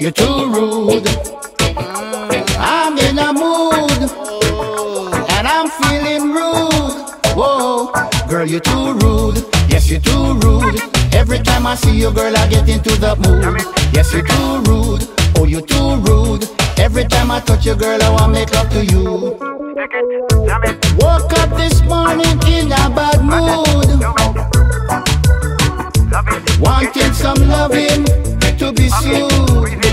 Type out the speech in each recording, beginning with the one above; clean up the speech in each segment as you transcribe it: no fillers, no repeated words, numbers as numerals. You're too rude. I'm in a mood, and I'm feeling rude. Whoa, girl, you're too rude. Yes, you're too rude. Every time I see you, girl, I get into the mood. Yes, you're too rude. Oh, you're too rude. Every time I touch you, girl, I wanna make love to you. Woke up this morning in a bad mood, wanting some loving to be soothed.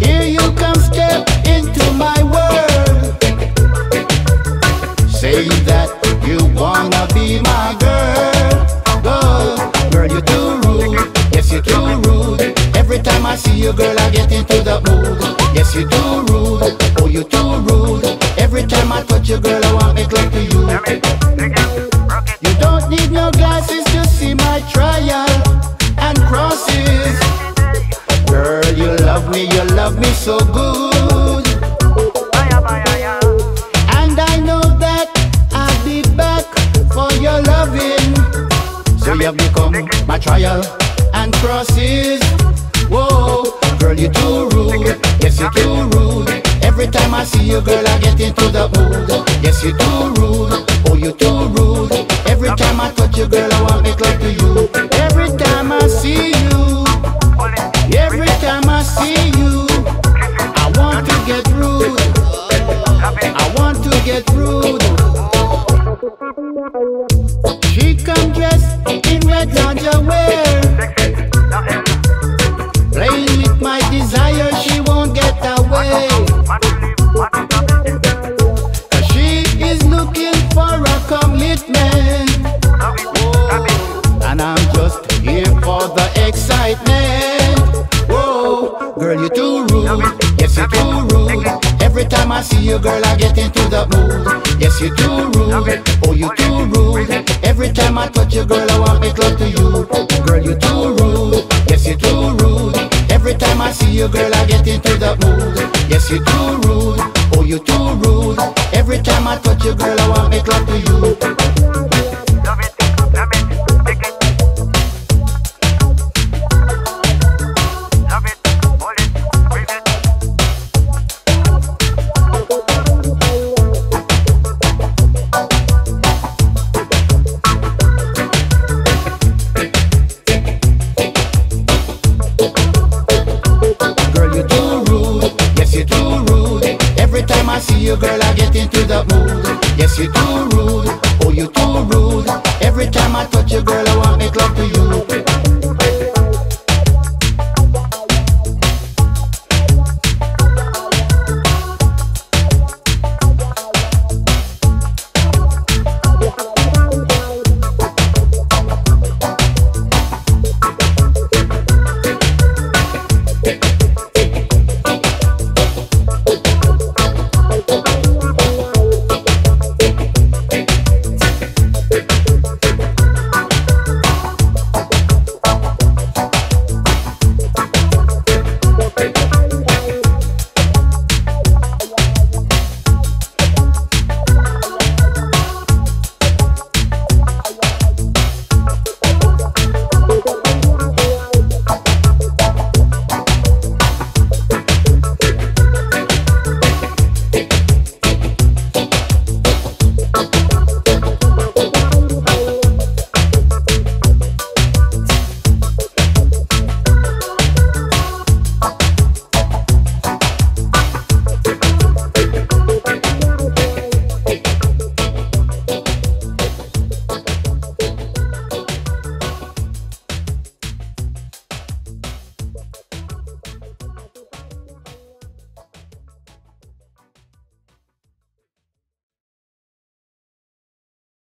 Here you come, step into my world, say that you wanna be my girl. Oh, girl, you're too rude. Yes, you're too rude. Every time I see you, girl, I get into the mood. Yes, you're too rude. Oh, you're too rude. Every time I touch you, girl, I wanna make love to you. You don't need no glasses to see my trial and crosses. Girl, you love me so good. And I know that I'll be back for your loving. So you have become my trial and crosses. Whoa, girl, you're too rude. Yes, you're too rude. Every time I see you, girl, I get into the mood. Yes, you're too rude. Oh, you're too rude. Every time I touch you, girl, I wanna make love to you. Every time I see you, every time I see you, I want to get rude. I want to get rude. She come dressed in red lingerie, playing with my desire, she won't get away. She is looking for a commitment. Whoa. And I'm just here for the excitement. Whoa, girl, you're too rude. Yes, you're too rude. Every time I see you, girl, I get into the mood. Yes, you're too rude. Oh, you're too rude. Every time I touch you, girl, I wanna make love to you. Girl, you're too rude. Yes, you're too rude. Every time I see you, girl, I get into the mood. Yes, you're too rude. Oh, you're too rude. Every time I touch you, girl, I wanna make love to you.